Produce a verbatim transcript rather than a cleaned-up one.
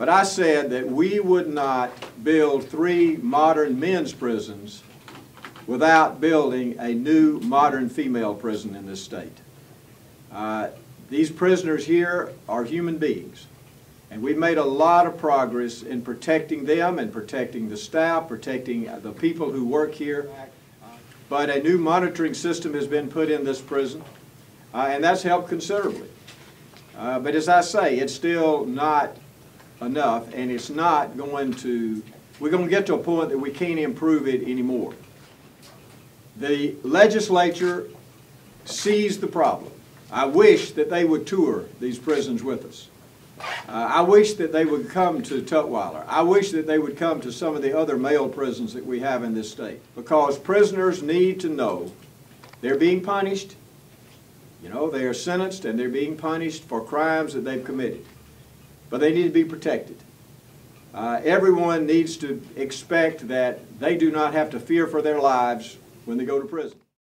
But I said that we would not build three modern men's prisons without building a new modern female prison in this state. Uh, these prisoners here are human beings, and we've made a lot of progress in protecting them and protecting the staff, protecting the people who work here. But a new monitoring system has been put in this prison, uh, and that's helped considerably. Uh, but as I say, it's still not enough, and it's not going to, we're going to get to a point that we can't improve it anymore. The legislature sees the problem. I wish that they would tour these prisons with us. Uh, I wish that they would come to Tutwiler. I wish that they would come to some of the other male prisons that we have in this state, because prisoners need to know they're being punished. You know, they are sentenced and they're being punished for crimes that they've committed, but they need to be protected. Uh, everyone needs to expect that they do not have to fear for their lives when they go to prison.